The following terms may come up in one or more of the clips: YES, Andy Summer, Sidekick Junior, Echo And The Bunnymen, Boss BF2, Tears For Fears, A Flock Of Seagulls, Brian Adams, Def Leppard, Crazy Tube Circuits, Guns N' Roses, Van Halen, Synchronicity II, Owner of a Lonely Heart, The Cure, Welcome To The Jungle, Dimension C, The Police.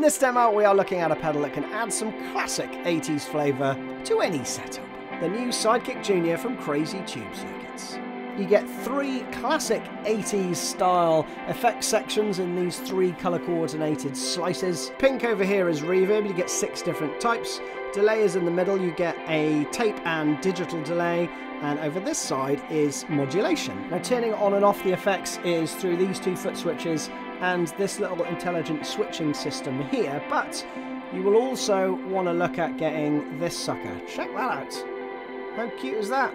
In this demo, we are looking at a pedal that can add some classic 80s flavour to any setup. The new Sidekick Junior from Crazy Tube Circuits. You get three classic 80s style effect sections in these three colour coordinated slices. Pink over here is reverb, you get 6 different types. Delay is in the middle, you get a tape and digital delay. And over this side is modulation. Now turning on and off the effects is through these 2 foot switches and this little intelligent switching system here. But you will also want to look at getting this sucker. Check that out. How cute is that?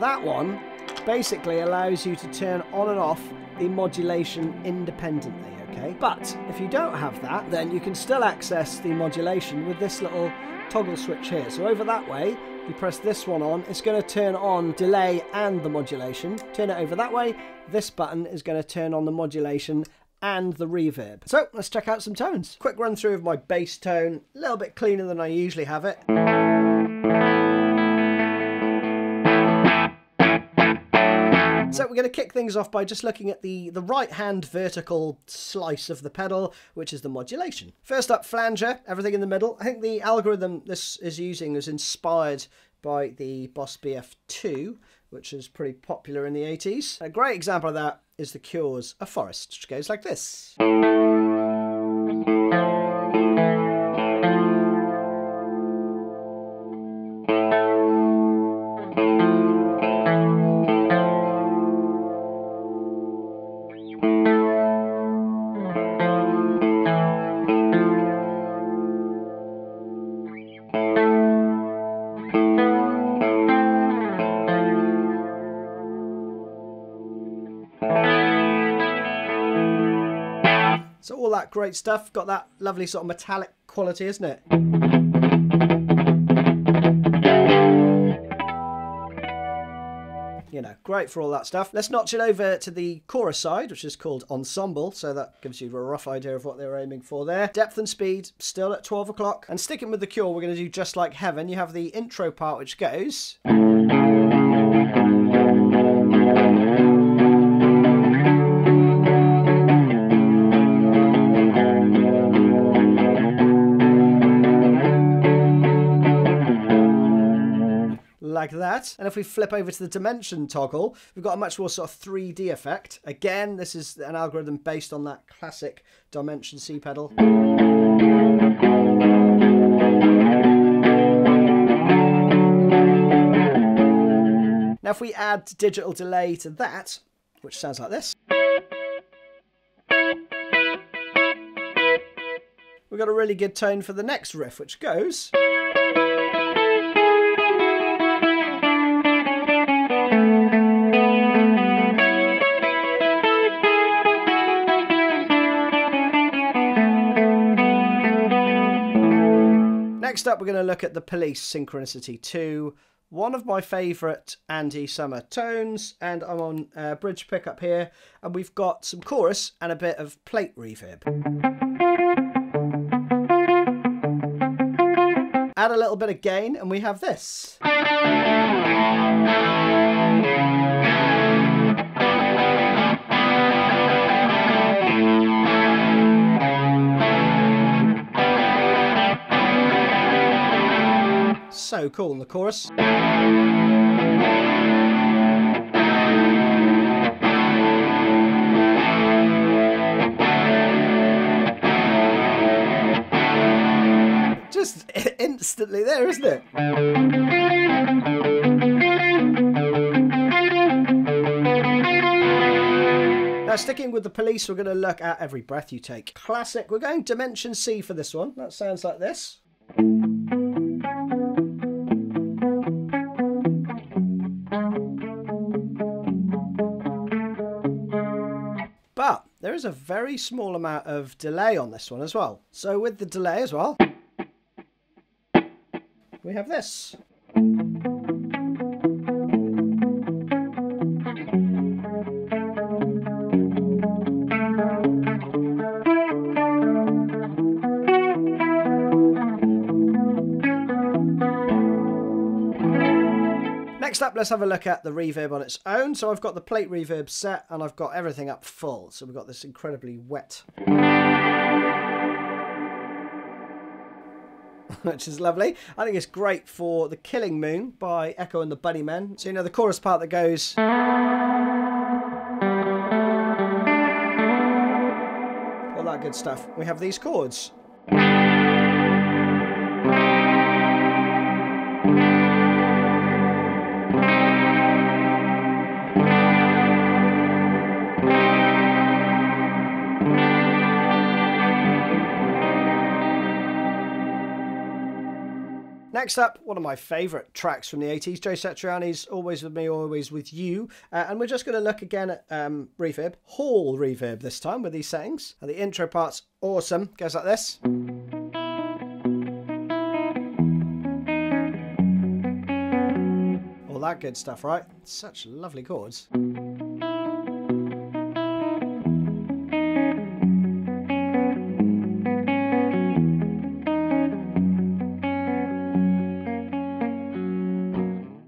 That one basically allows you to turn on and off the modulation independently, okay? But if you don't have that, then you can still access the modulation with this little toggle switch here. So over that way, you press this one on, it's going to turn on delay and the modulation. Turn it over that way, this button is going to turn on the modulation and the reverb. So let's check out some tones. Quick run through of my bass tone, a little bit cleaner than I usually have it. So we're going to kick things off by just looking at the right hand vertical slice of the pedal, which is the modulation. First up, flanger, everything in the middle. I think the algorithm this is using is inspired by the Boss BF2, which is pretty popular in the 80s. A great example of that is The Cure's A Forest, which goes like this. So all that great stuff, got that lovely sort of metallic quality, isn't it? You know, great for all that stuff. Let's notch it over to the chorus side, which is called ensemble. So that gives you a rough idea of what they're aiming for there. Depth and speed, still at 12 o'clock. And sticking with The Cure, we're going to do Just Like Heaven. You have the intro part, which goes... like that. And if we flip over to the dimension toggle, we've got a much more sort of 3D effect. Again, this is an algorithm based on that classic Dimension C pedal. Now if we add digital delay to that, which sounds like this, we've got a really good tone for the next riff, which goes... Next up, we're going to look at The Police, Synchronicity 2, one of my favourite Andy Summer tones, and I'm on bridge pickup here, and we've got some chorus and a bit of plate reverb. Add a little bit of gain, and we have this. So cool in the chorus. Just instantly there, isn't it? Now sticking with The Police, we're going to look at Every Breath You Take. Classic. We're going Dimension C for this one. That sounds like this. But there is a very small amount of delay on this one as well. So with the delay as well, we have this. Next up, let's have a look at the reverb on its own. So I've got the plate reverb set and I've got everything up full. So we've got this incredibly wet. which is lovely. I think it's great for The Killing Moon by Echo and the Bunnymen. So, you know, the chorus part that goes... all that good stuff. We have these chords. Next up, one of my favourite tracks from the 80s, Joe Satriani's Always With Me, Always With You. And we're just going to look again at reverb, hall reverb this time with these settings. And the intro part's awesome, goes like this. All that good stuff, right? Such lovely chords.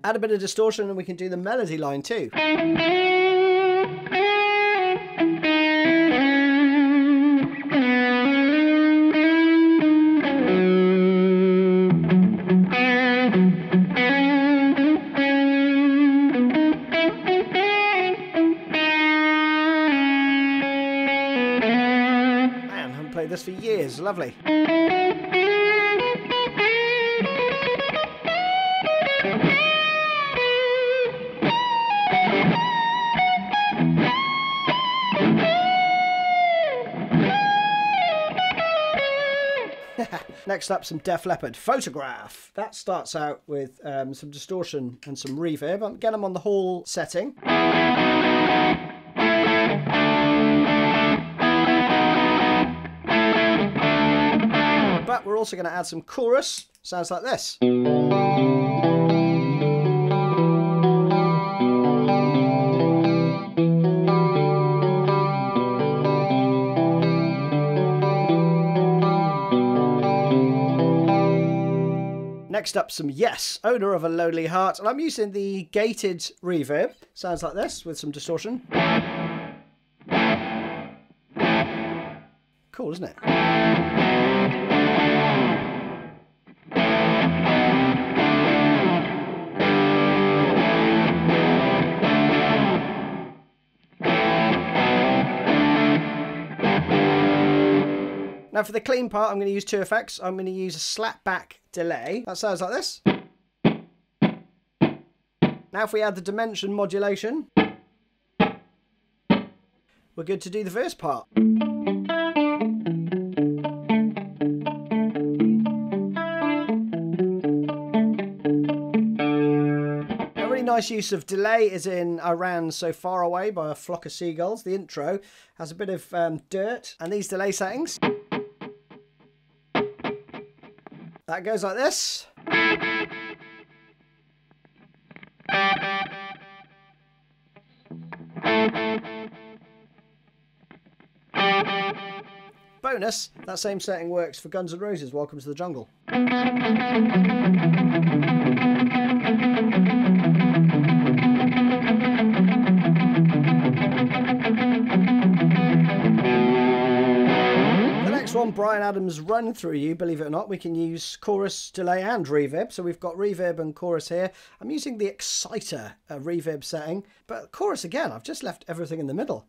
Add a bit of distortion and we can do the melody line too. Man, I haven't played this for years, lovely. Next up, some Def Leppard, Photograph. That starts out with some distortion and some reverb. Again, I'm on the hall setting. But we're also going to add some chorus. Sounds like this. Next up, some YES, Owner of a Lonely Heart, and I'm using the gated reverb. Sounds like this with some distortion. Cool, isn't it? Now for the clean part, I'm going to use two effects. I'm going to use a slap back delay. That sounds like this. Now if we add the dimension modulation, we're good to do the verse part. A really nice use of delay is in I Ran So Far Away by A Flock Of Seagulls. The intro has a bit of dirt and these delay settings. That goes like this. Bonus, that same setting works for Guns N' Roses, Welcome to the Jungle. On Brian Adams' Run Through You, believe it or not, we can use chorus, delay and reverb. So we've got reverb and chorus here. I'm using the Exciter reverb setting, but chorus again, I've just left everything in the middle.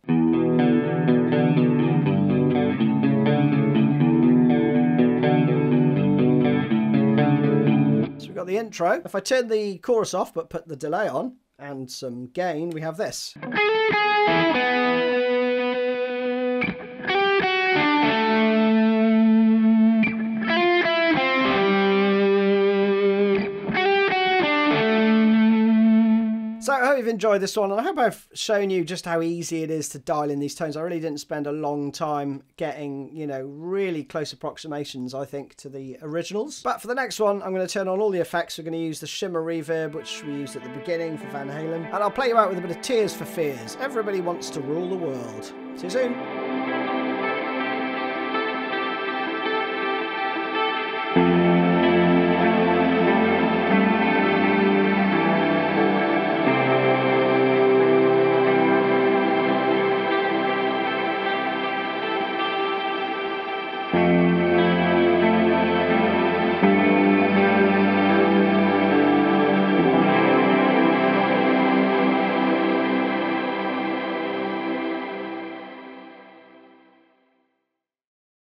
So we've got the intro. If I turn the chorus off but put the delay on and some gain, we have this. So I hope you've enjoyed this one, and I hope I've shown you just how easy it is to dial in these tones. I really didn't spend a long time getting, you know, really close approximations, I think, to the originals. But for the next one, I'm going to turn on all the effects. We're going to use the shimmer reverb, which we used at the beginning for Van Halen. And I'll play you out with a bit of Tears For Fears. Everybody Wants to Rule the World. See you soon.